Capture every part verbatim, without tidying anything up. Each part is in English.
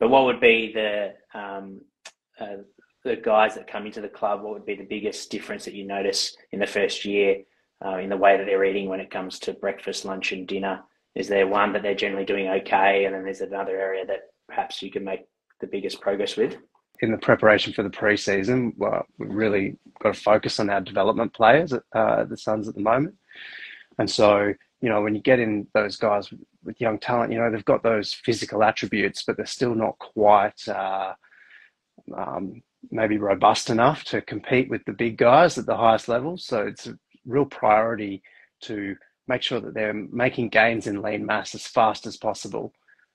But what would be the um, uh, the guys that come into the club? What would be the biggest difference that you notice in the first year uh, in the way that they're eating when it comes to breakfast, lunch, and dinner? Is there one that they're generally doing okay, and then there's another area that perhaps you can make the biggest progress with? In the preparation for the pre-season, well, we've really got to focus on our development players at uh, the Suns at the moment. And so, you know, when you get in those guys with young talent, you know, they've got those physical attributes, but they're still not quite uh, um, maybe robust enough to compete with the big guys at the highest level. So it's a real priority to make sure that they're making gains in lean mass as fast as possible.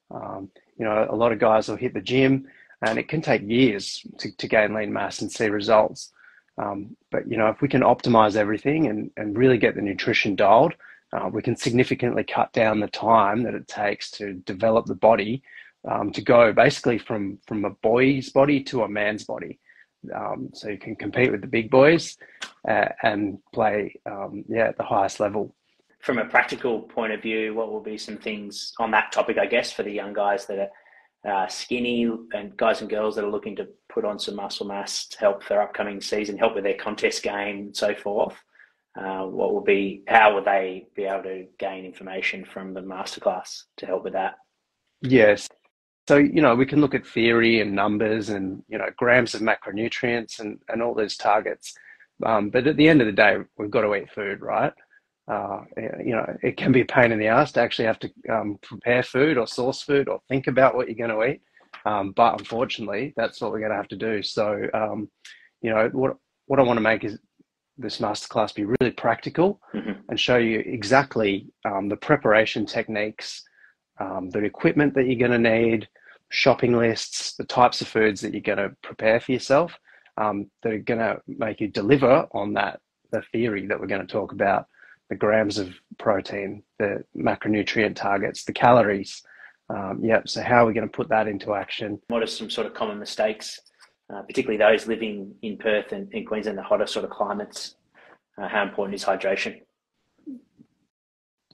Um, you know, a lot of guys will hit the gym and it can take years to, to gain lean mass and see results. Um, but, you know, if we can optimize everything and, and really get the nutrition dialed, uh, we can significantly cut down the time that it takes to develop the body um, to go basically from, from a boy's body to a man's body. Um, so you can compete with the big boys uh, and play um, yeah, at the highest level. From a practical point of view, what will be some things on that topic, I guess, for the young guys that are Uh, skinny and guys and girls that are looking to put on some muscle mass to help their upcoming season, help with their contest game and so forth? Uh, what will be, how will they be able to gain information from the masterclass to help with that? Yes. So, you know, we can look at theory and numbers and, you know, grams of macronutrients and, and all those targets. Um, but at the end of the day, we've got to eat food, right? Uh, you know, it can be a pain in the ass to actually have to um, prepare food or source food or think about what you're going to eat. Um, but unfortunately, that's what we're going to have to do. So, um, you know, what, what I want to make is this masterclass be really practical mm-hmm. and show you exactly um, the preparation techniques, um, the equipment that you're going to need, shopping lists, the types of foods that you're going to prepare for yourself um, that are going to make you deliver on that, the theory that we're going to talk about. The grams of protein, the macronutrient targets, the calories. Um, yep. So how are we going to put that into action? What are some sort of common mistakes, uh, particularly those living in Perth and in Queensland, the hotter sort of climates? Uh, how important is hydration?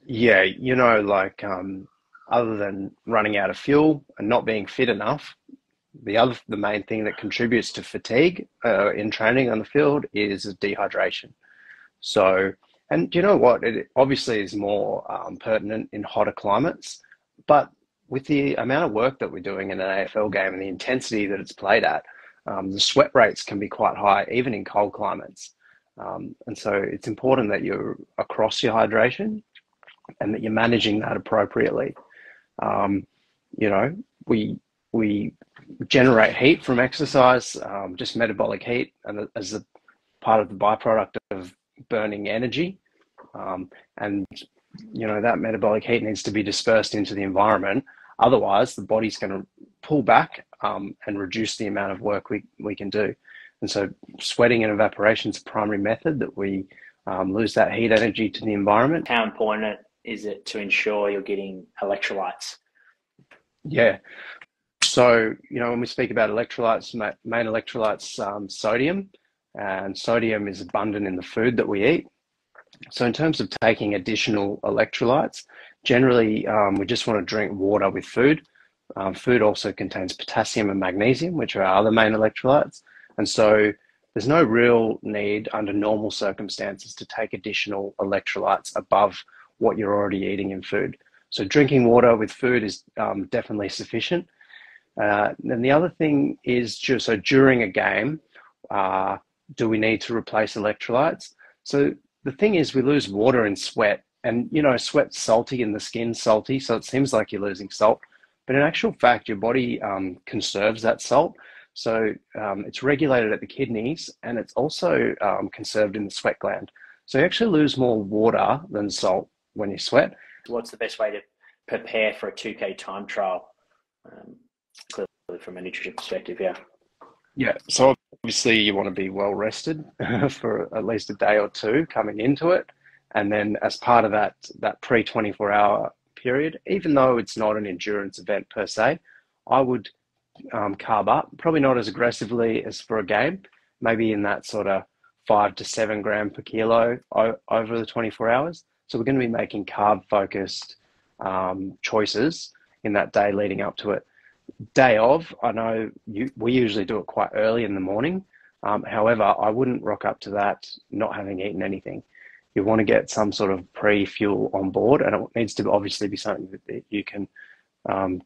Yeah, you know, like um, other than running out of fuel and not being fit enough, the other, the main thing that contributes to fatigue uh, in training on the field is dehydration. So. And do you know what? It obviously is more um, pertinent in hotter climates, but with the amount of work that we're doing in an A F L game and the intensity that it's played at, um, the sweat rates can be quite high, even in cold climates. Um, and so it's important that you're across your hydration and that you're managing that appropriately. Um, you know, we, we generate heat from exercise, um, just metabolic heat, and as a part of the byproduct of burning energy. Um, and, you know, that metabolic heat needs to be dispersed into the environment. Otherwise, the body's going to pull back um, and reduce the amount of work we, we can do. And so sweating and evaporation is a primary method that we um, lose that heat energy to the environment. How important is it to ensure you're getting electrolytes? Yeah. So, you know, when we speak about electrolytes, main electrolytes, um, sodium, and sodium is abundant in the food that we eat. So in terms of taking additional electrolytes, generally um, we just want to drink water with food. Um, food also contains potassium and magnesium, which are our other main electrolytes. And so there's no real need under normal circumstances to take additional electrolytes above what you're already eating in food. So drinking water with food is um, definitely sufficient. Uh, and the other thing is, just, so during a game, uh, do we need to replace electrolytes? So the thing is, we lose water in sweat, and, you know, sweat's salty and the skin's salty, so it seems like you're losing salt, but in actual fact, your body um, conserves that salt. So um, it's regulated at the kidneys, and it's also um, conserved in the sweat gland. So you actually lose more water than salt when you sweat. What's the best way to prepare for a two K time trial? Um, clearly from a nutrition perspective, yeah. Yeah, so obviously you want to be well rested for at least a day or two coming into it. And then as part of that, that pre twenty-four hour period, even though it's not an endurance event per se, I would um, carb up, probably not as aggressively as for a game, maybe in that sort of five to seven gram per kilo over the twenty-four hours. So we're going to be making carb focused um, choices in that day leading up to it. day of, I know you, we usually do it quite early in the morning. Um, however, I wouldn't rock up to that not having eaten anything. You want to get some sort of pre-fuel on board, and it needs to obviously be something that you can um,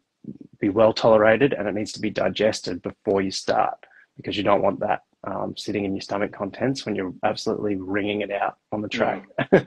be well tolerated, and it needs to be digested before you start, because you don't want that um, sitting in your stomach contents when you're absolutely wringing it out on the track. Yeah.